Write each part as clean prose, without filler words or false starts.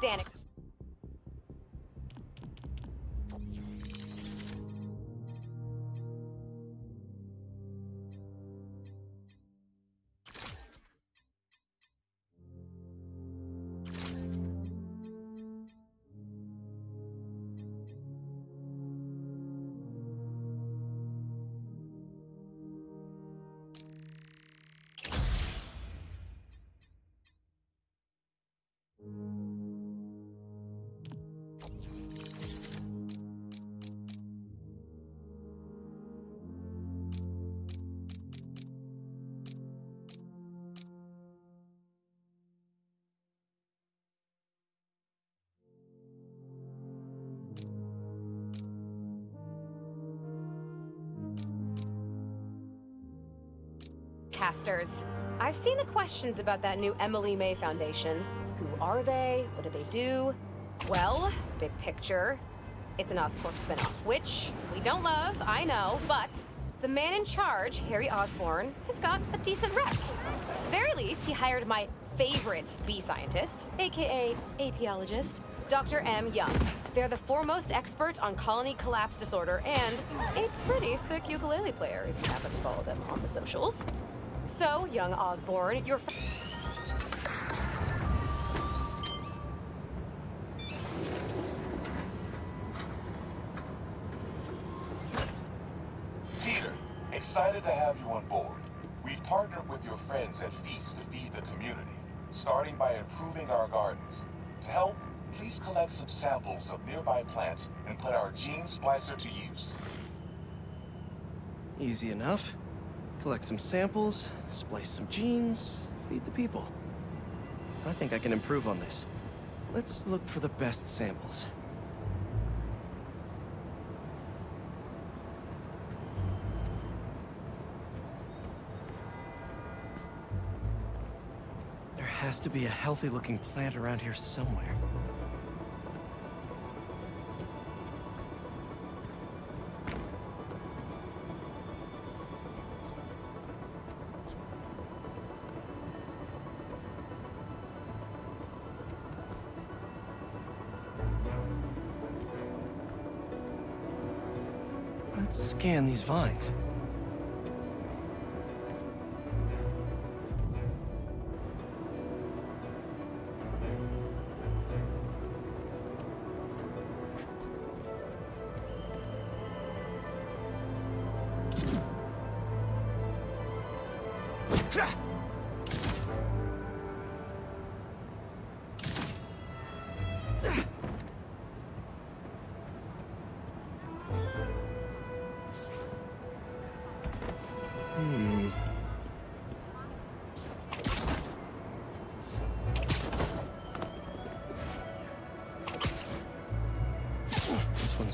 Dan. I've seen the questions about that new Emily May Foundation. Who are they? What do they do? Well, big picture, it's an Oscorp spinoff, which we don't love, I know, but the man in charge, Harry Osborn, has got a decent rep. At the very least, he hired my favorite bee scientist, aka apiologist, Dr. M. Young. They're the foremost expert on colony collapse disorder and a pretty sick ukulele player if you haven't followed them on the socials. So, young Osborn, you're... Peter, excited to have you on board. We've partnered with your friends at Feast to feed the community, starting by improving our gardens. To help, please collect some samples of nearby plants and put our gene splicer to use. Easy enough. Collect some samples, splice some genes, feed the people. I think I can improve on this. Let's look for the best samples. There has to be a healthy-looking plant around here somewhere. Scan these vines.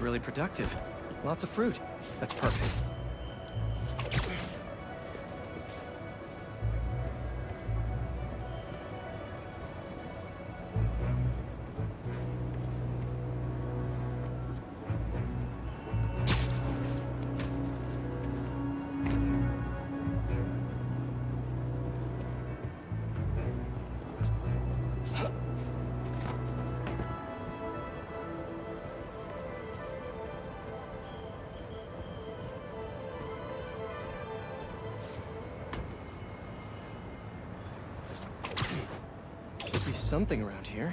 Really productive. Lots of fruit. That's perfect. Something around here.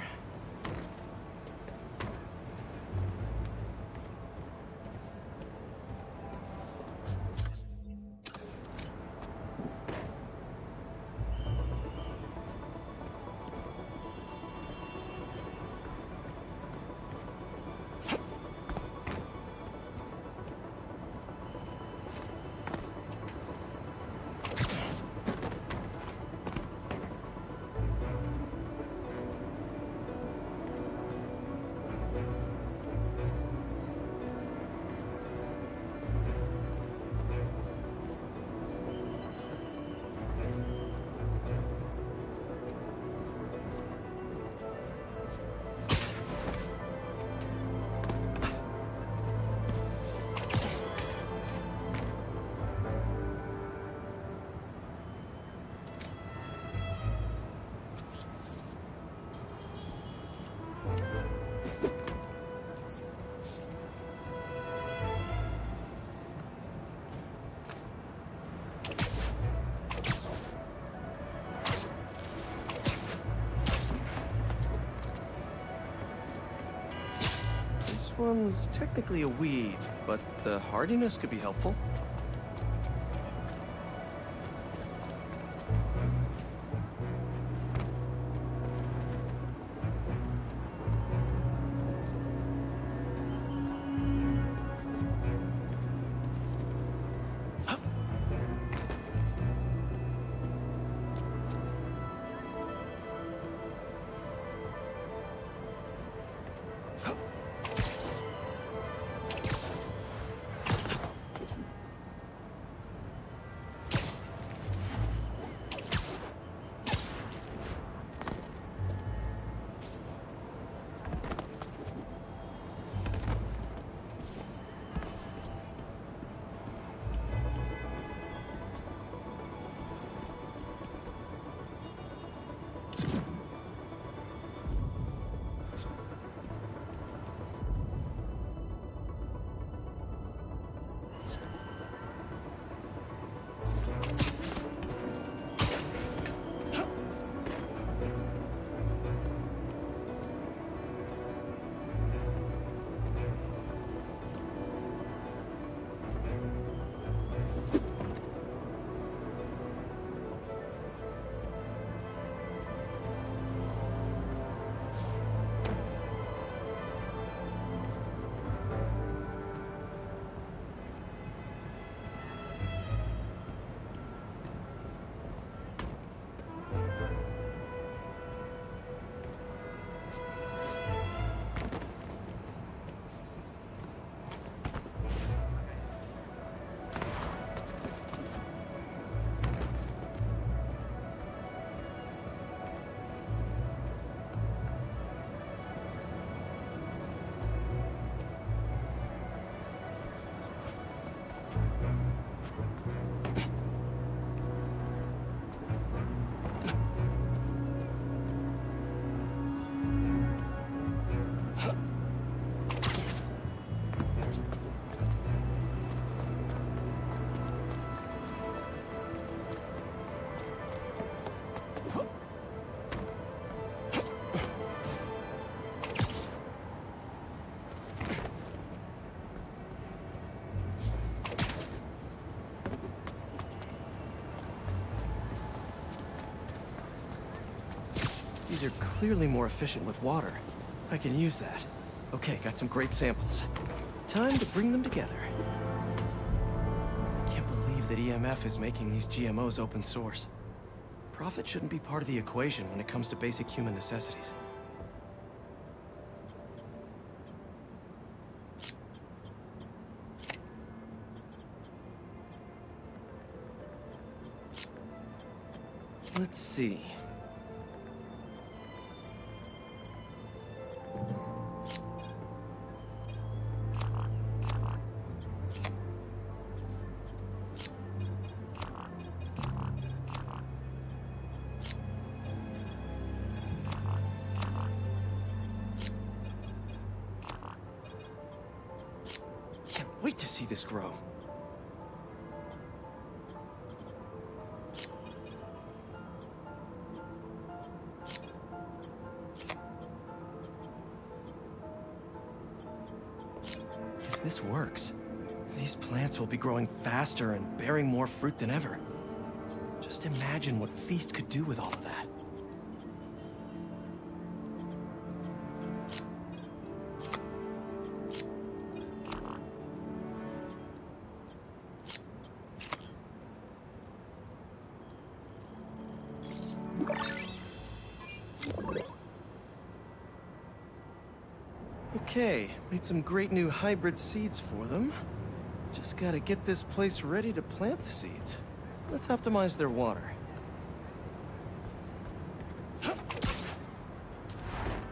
one's technically a weed, but the hardiness could be helpful. These are clearly more efficient with water. I can use that. Okay, got some great samples. Time to bring them together. I can't believe that EMF is making these GMOs open source. Profit shouldn't be part of the equation when it comes to basic human necessities. Let's see. This works. These plants will be growing faster and bearing more fruit than ever. Just imagine what Feast could do with all of that. Okay, made some great new hybrid seeds for them. Just gotta get this place ready to plant the seeds. Let's optimize their water.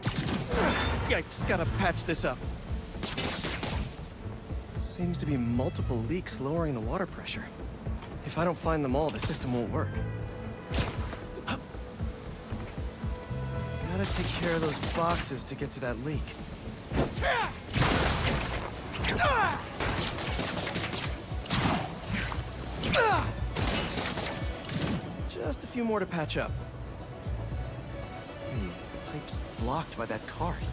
Yikes, gotta patch this up. Seems to be multiple leaks lowering the water pressure. If I don't find them all, the system won't work. Gotta take care of those boxes to get to that leak. Just a few more to patch up. Pipe's blocked by that cart.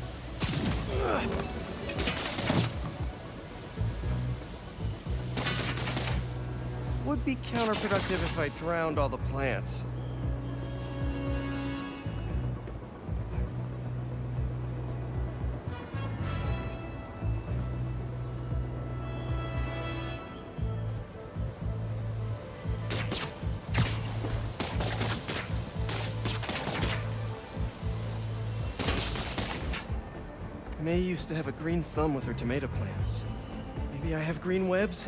would be counterproductive if I drowned all the plants. May used to have a green thumb with her tomato plants. Maybe I have green webs?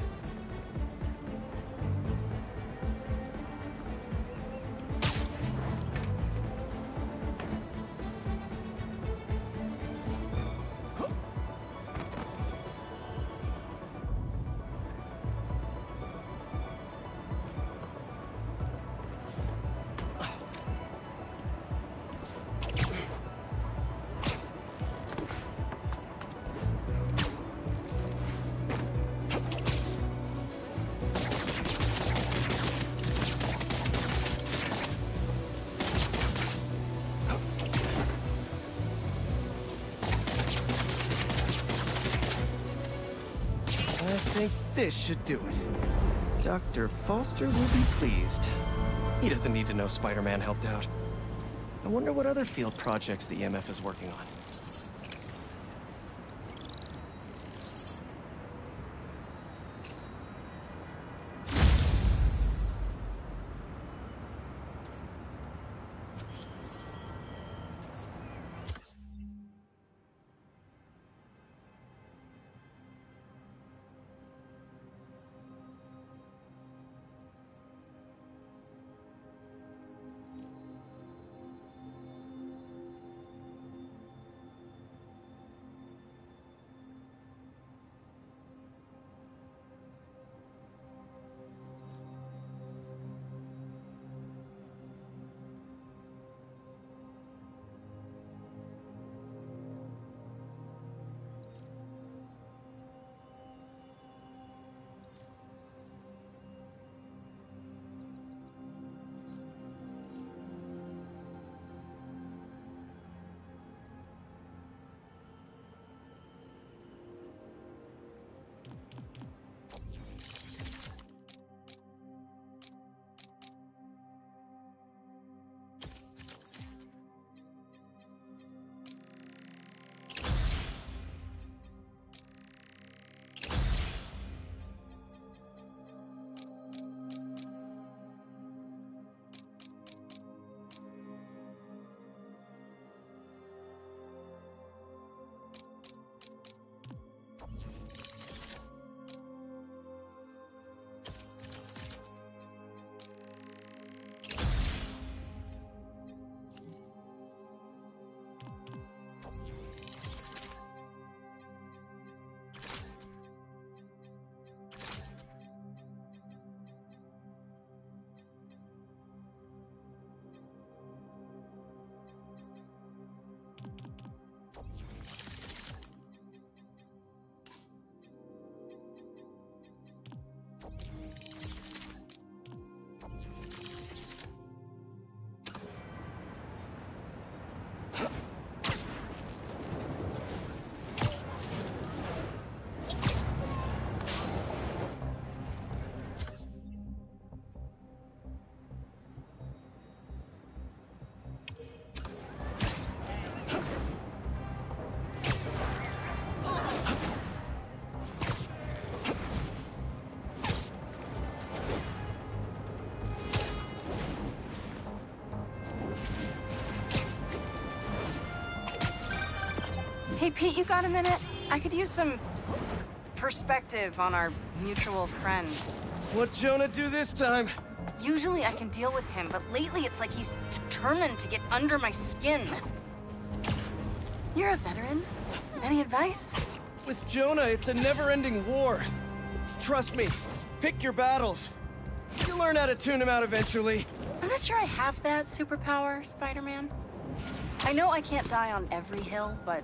This should do it. Dr. Foster will be pleased. He doesn't need to know Spider-Man helped out. I wonder what other field projects the EMF is working on. Hey, Pete, you got a minute? I could use some perspective on our mutual friend. What'd Jonah do this time? Usually I can deal with him, but lately it's like he's determined to get under my skin. You're a veteran. Any advice? With Jonah, it's a never-ending war. Trust me, pick your battles. You'll learn how to tune him out eventually. I'm not sure I have that superpower, Spider-Man. I know I can't die on every hill, but...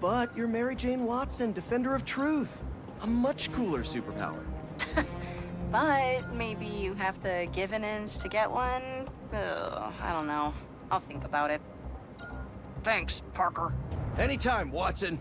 But you're Mary Jane Watson, defender of truth. A much cooler superpower. But maybe you have to give an inch to get one? Ugh, I don't know. I'll think about it. Thanks, Parker. Anytime, Watson.